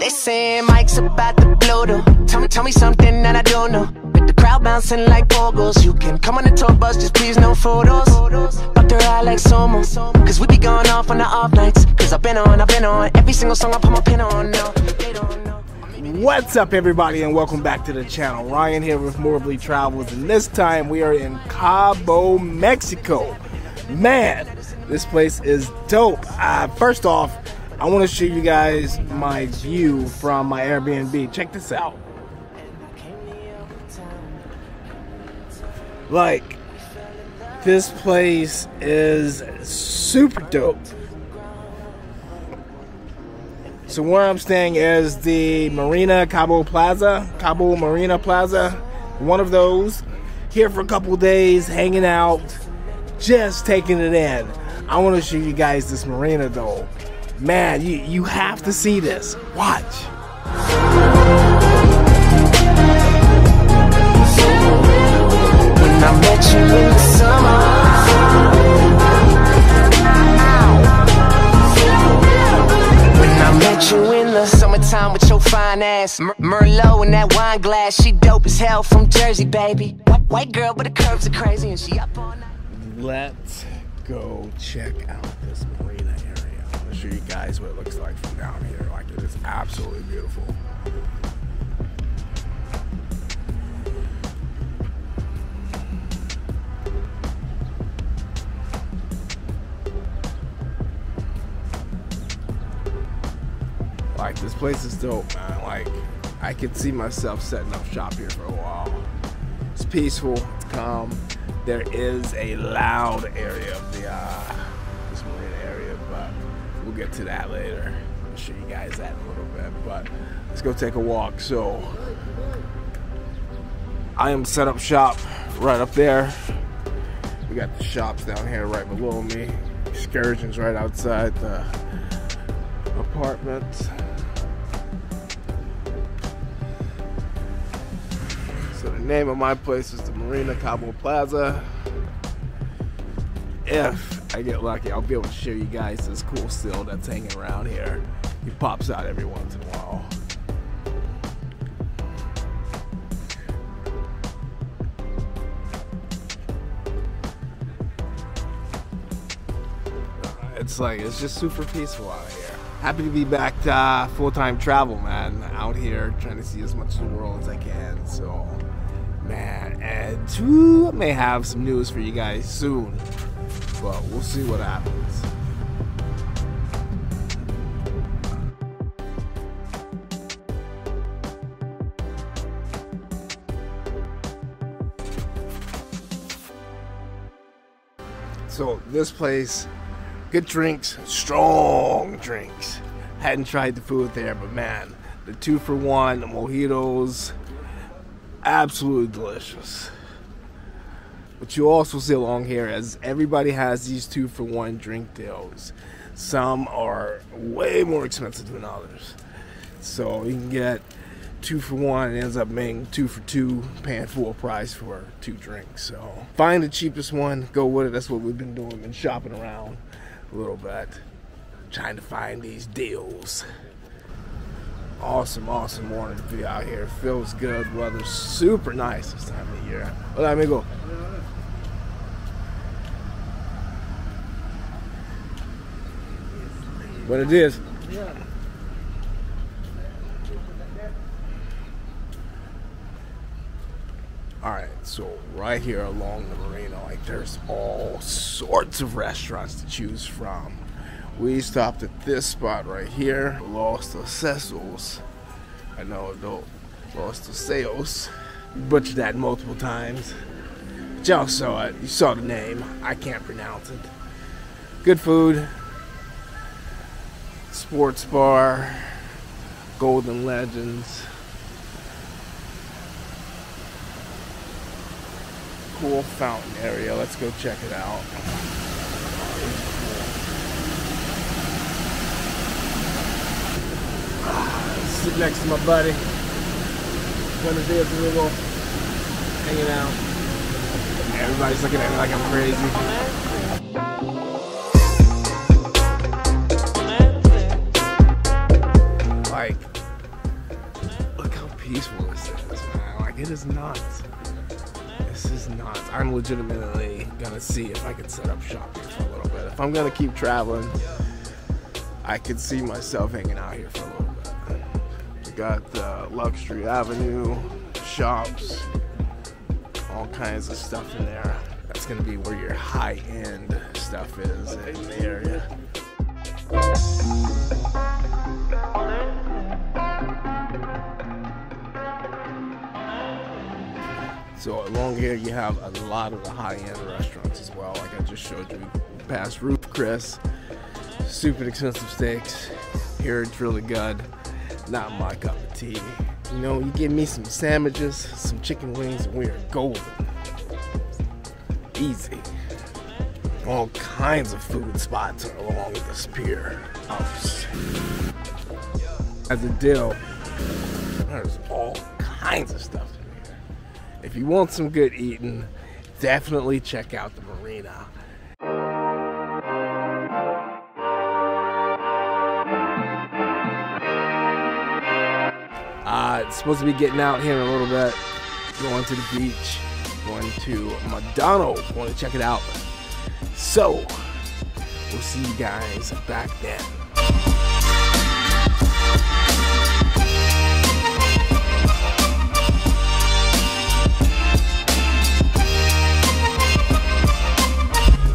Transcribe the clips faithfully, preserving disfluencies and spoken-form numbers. They saying Mike's about to blow though. Tell me, tell me something that I don't know. With the crowd bouncing like pogos, you can come on the tour bus, just please no photos. Fuck the ride like Somo, cause we be going off on the off nights. Cause I've been on, I've been on every single song I put my pin on now. They don't know. What's up everybody and welcome back to the channel. Ryan here with Morbley Travels, and this time we are in Cabo, Mexico. Man, this place is dope. Uh, first off, I want to show you guys my view from my Airbnb. Check this out. Like, this place is super dope. So where I'm staying is the Marina Cabo Plaza, Cabo Marina Plaza, one of those. Here for a couple days, hanging out, just taking it in. I want to show you guys this marina though. Man, you, you have to see this. Watch. When I met you in the summer. You in the summertime with your fine ass Mer Merlot in that wine glass. She dope as hell from Jersey, baby. White, white girl, but the curves are crazy and she up all night. Let's go check out this marina area. I'm gonna show you guys what it looks like from down here. Like, it is absolutely beautiful. Like, this place is dope, man. Like, I could see myself setting up shop here for a while. It's peaceful, it's calm. There is a loud area of the uh, this marina area, but we'll get to that later. I'll show you guys that in a little bit, but let's go take a walk. So, I am set up shop right up there. We got the shops down here right below me. Excursions right outside the apartment. So the name of my place is the Marina Cabo Plaza. If I get lucky, I'll be able to show you guys this cool seal that's hanging around here. He pops out every once in a while. It's like, it's just super peaceful out here. Happy to be back to uh, full-time travel, man. Out here trying to see as much of the world as I can. So, man, and too, I may have some news for you guys soon, but we'll see what happens. So this place. Good drinks, strong drinks. Hadn't tried the food there, but man, the two for one, the mojitos, absolutely delicious. What you also see along here is everybody has these two for one drink deals. Some are way more expensive than others. So you can get two for one, it ends up being two for two, paying full price for two drinks. So find the cheapest one, go with it. That's what we've been doing, been shopping around a little bit, trying to find these deals. Awesome, awesome morning to be out here. Feels good, weather's super nice this time of year. Hola, amigo. But it is. Yeah. Alright, so right here along the marina, like, there's all sorts of restaurants to choose from. We stopped at this spot right here, Los Toceros. I know, no, Los Toceros. Butchered that multiple times. But y'all saw it, you saw the name. I can't pronounce it. Good food. Sports bar. Golden Legends. Cool fountain area. Let's go check it out. Ah, sit next to my buddy. Buenos dias, amigo. Hanging out. Everybody's looking at me like I'm crazy. Like, peacefulness is, man. Like, it is nuts. This is nuts. I'm legitimately gonna see if I can set up shop here for a little bit. If I'm gonna keep traveling, I could see myself hanging out here for a little bit. We got the Luxury Avenue, shops, all kinds of stuff in there. That's gonna be where your high-end stuff is in the area. So along here you have a lot of the high-end restaurants as well. Like I just showed you, past Ruth Chris, super expensive steaks. Here it's really good. Not my cup of tea. You know, you give me some sandwiches, some chicken wings, and we are golden. Easy. All kinds of food spots are along this pier. As a deal, there's all kinds of stuff in here. If you want some good eating, definitely check out the marina. Uh, it's supposed to be getting out here in a little bit, going to the beach, going to Medano. Want to check it out. So, we'll see you guys back then.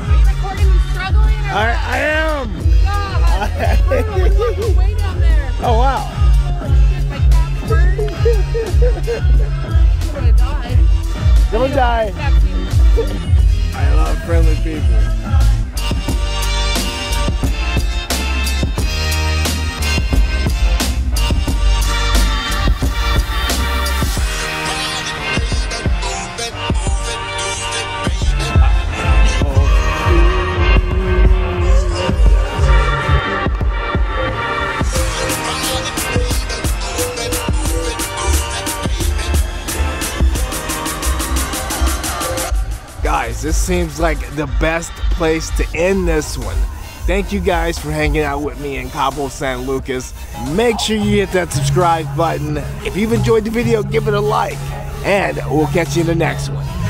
Are you recording me struggling? Or I, I am! God, I'm way down there. Oh, wow. Don't die. I love friendly people. This seems like the best place to end this one. Thank you guys for hanging out with me in Cabo San Lucas. Make sure you hit that subscribe button. If you've enjoyed the video, give it a like, and we'll catch you in the next one.